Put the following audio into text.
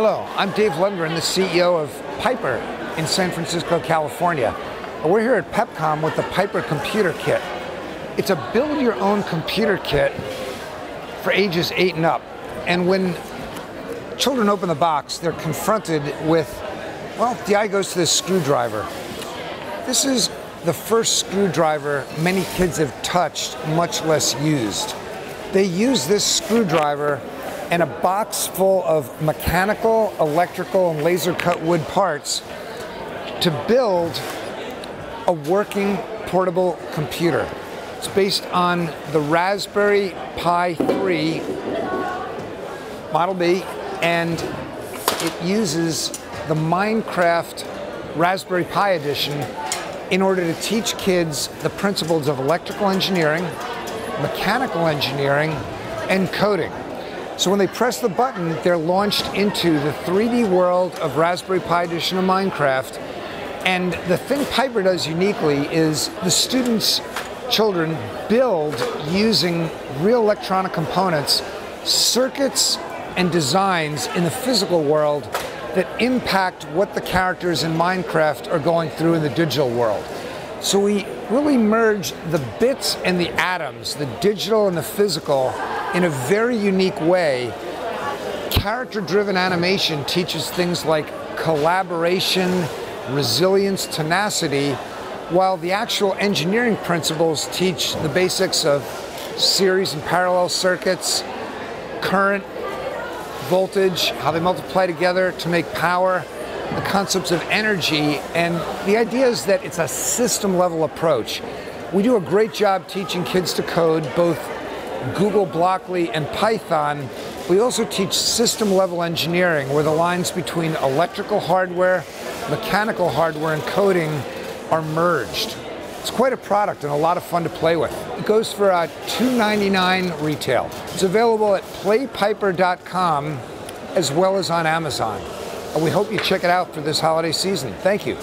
Hello, I'm Dave Lundgren, the CEO of Piper in San Francisco, California. We're here at Pepcom with the Piper Computer Kit. It's a build-your-own computer kit for ages 8 and up. And when children open the box, they're confronted with, well, the eye goes to this screwdriver. This is the first screwdriver many kids have touched, much less used. They use this screwdriver and a box full of mechanical, electrical, and laser-cut wood parts to build a working portable computer. It's based on the Raspberry Pi 3 Model B, and it uses the Minecraft Raspberry Pi edition in order to teach kids the principles of electrical engineering, mechanical engineering, and coding. So when they press the button, they're launched into the 3D world of Raspberry Pi edition of Minecraft. And the thing Piper does uniquely is the students, children, build using real electronic components, circuits and designs in the physical world that impact what the characters in Minecraft are going through in the digital world. So we really merge the bits and the atoms, the digital and the physical, in a very unique way. Character-driven animation teaches things like collaboration, resilience, tenacity, while the actual engineering principles teach the basics of series and parallel circuits, current, voltage, how they multiply together to make power, the concepts of energy, and the idea is that it's a system-level approach. We do a great job teaching kids to code, both Google Blockly and Python. We also teach system-level engineering, where the lines between electrical hardware, mechanical hardware, and coding are merged. It's quite a product and a lot of fun to play with. It goes for $2.99 retail. It's available at playpiper.com as well as on Amazon. We hope you check it out for this holiday season. Thank you.